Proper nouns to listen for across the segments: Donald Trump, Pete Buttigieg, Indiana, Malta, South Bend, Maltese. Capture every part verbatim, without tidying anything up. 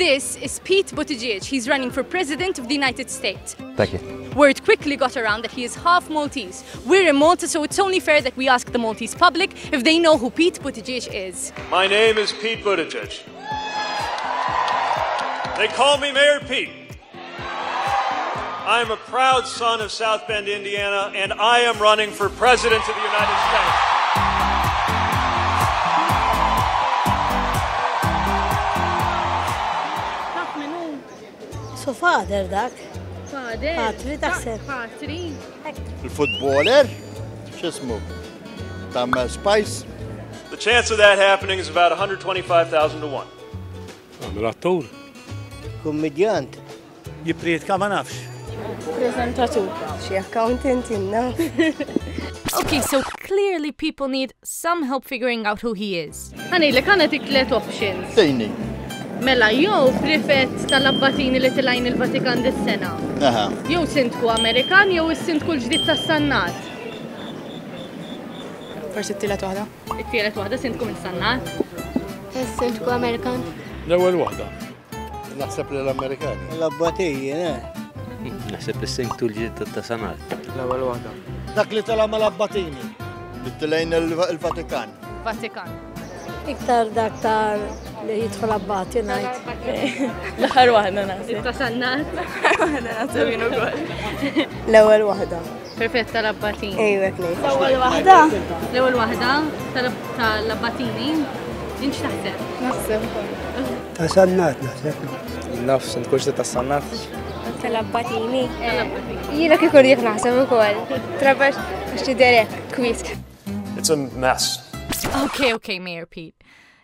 This is Pete Buttigieg. He's running for president of the United States. Thank you. Word quickly got around that he is half Maltese. We're in Malta, so it's only fair that we ask the Maltese public if they know who Pete Buttigieg is. My name is Pete Buttigieg. They call me Mayor Pete. I'm a proud son of South Bend, Indiana, and I am running for president of the United States. So father, that. Father. Father, that's it. The footballer, just move. Tam Spice. The chance of that happening is about one hundred twenty-five thousand to one. I'm an actor. Comedian. You play it, come on, Afsh. Presentator. She accountant enough. Okay, so clearly people need some help figuring out who he is. Honey, look, I take three options. Tiny. Mela, jew prefett tal-abbatini li tilajn il-Vatikan dis-sena. Jew sindku Amerikan, jew is-sindku l-ġdid tas-Sannat. Forsi t-tielet waħda. It-tielet waħda sindku minn Sannat. Is-sindku Amerikan. L-ewwel waħda. Naħseb li l-Amerikan. L-abbatini, eh? Naħseb li s-sindku l-ġdid tas-Sannat. L-ewwel waħda. Dak li tala mal-abbatini. Li tilajn il-Vatikan. Vatikan. Iktar dak tar اللي يدخل عباطي نايت لآخر واحدة ناسي التسنات الأول واحدة بيرفكت تلباتين أيوة كنيس الأول واحدة الأول واحدة تلباتينين إنش تحسب نحسب تسنات نحسب نفس نقولش تسنات تلباتيني يلاك يكون يقنع سبكوال تربش مش دارك كويس. It's a mess. Okay, okay, Mayor Pete.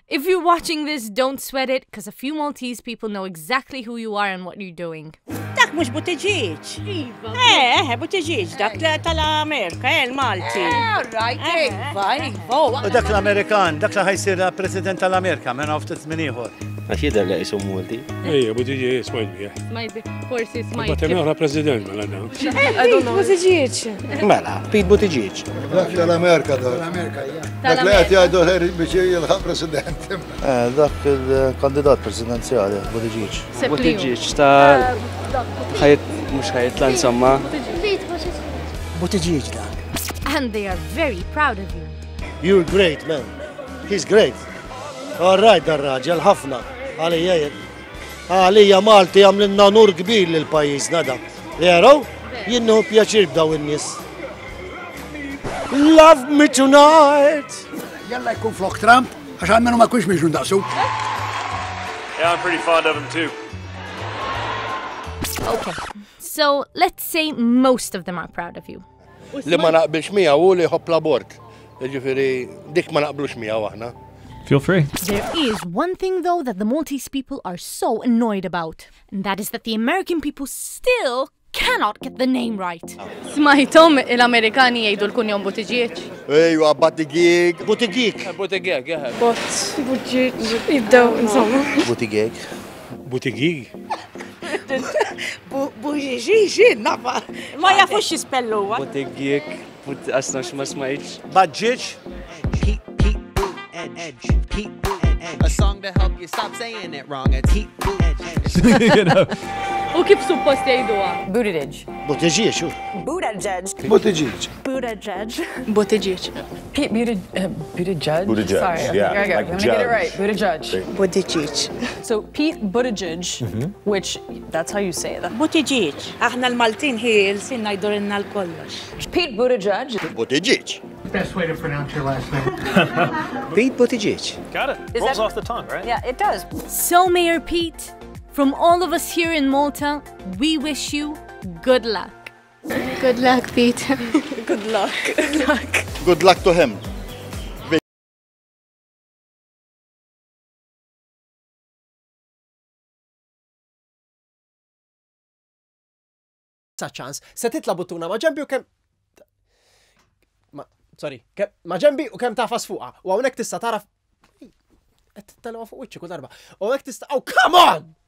If you're watching this, don't sweat it, because a few Maltese people know exactly who you are and what you're doing. Dak mhux Buttigieg. Iva. Eh, eh, Buttigieg, dak tal-Amerika, eh, l-Malti. Eh, alright, iva, iva. U dak l-Amerikan, dak li ħajsir president tal-Amerika, minn għaw ftit żmien ieħor. Għax jidher li jisum Malti? Ejja, Buttigieg, smajt bih. Smajt bih, forsi smajt bih. Ma temm oħra president mela dawn. Eh, Pete Buttigieg. Mela, Pete Buttigieg. Dak tal-Amerika dak. Tal-Amerika, ja. Dak li qed jgħidu ħer biex jilħaq president. Eh, dak il-kandidat presidenziali, Buttigieg. Buttigieg, ta' ħajt mhux ħajtla insomma. Buttigieg dak. And they are very proud of you. You're great, man. He's great. All right, dan raġel ħafna. Għalija għalija Malti għamlilna nur kbir lill-pajjiżna da. Veru? Jien nieħu pjaċir b'daw in-nies. Love me tonight. Jalla jkun flok Trump. Yeah, I'm pretty fond of him too. Okay, so let's say most of them are proud of you. Feel free. There is one thing though that the Maltese people are so annoyed about, and that is that the American people still cannot get the name right. Smajtom il-Amerikani jgħidu l-kun jom Buttigieg. Ejwa, Buttigieg. Buttigieg. Buttigieg, jaha. Buttigieg. Jibdaw, insomma. Buttigieg. Buttigieg. Buttigieg, nafa. Ma jafux jispellu, wa? Buttigieg. Asna xma smajċ. Buttigieg. Pete, Pete, Boot, and Edge. Pete, Boot, and Edge. A song to help you stop saying it wrong. It's Pete, Boot, and Edge. You know. U kif suppost jgħiduha? Buttigieg. Buttigieg, xu? Buttigieg. Buttigieg. Buttigieg. Buttigieg. Pete Buttigieg? Buttigieg. Sorry, yeah, I got it. I'm gonna get it right. Buttigieg. Buttigieg. So Pete Buttigieg, which that's how you say it. Buttigieg. Aħna l-Maltin ħielsin ngħidu lilna l-kollox. Pete Buttigieg. Buttigieg. Best way to pronounce your last name. Pete Buttigieg. Got it. It rolls off the tongue, right? Yeah, it does. So Mayor Pete, from all of us here in Malta, we wish you good luck. Good luck, Pete. Good luck. Good luck. Good luck to him. Sa ċans, se titla buttuna ma' ġembi u kem... Sorry, ma' ġembi u kem tafas fuqa. U għawnek tista taraf... Et titla fuq uċċi kull darba. U għawnek tista... Oh, come on!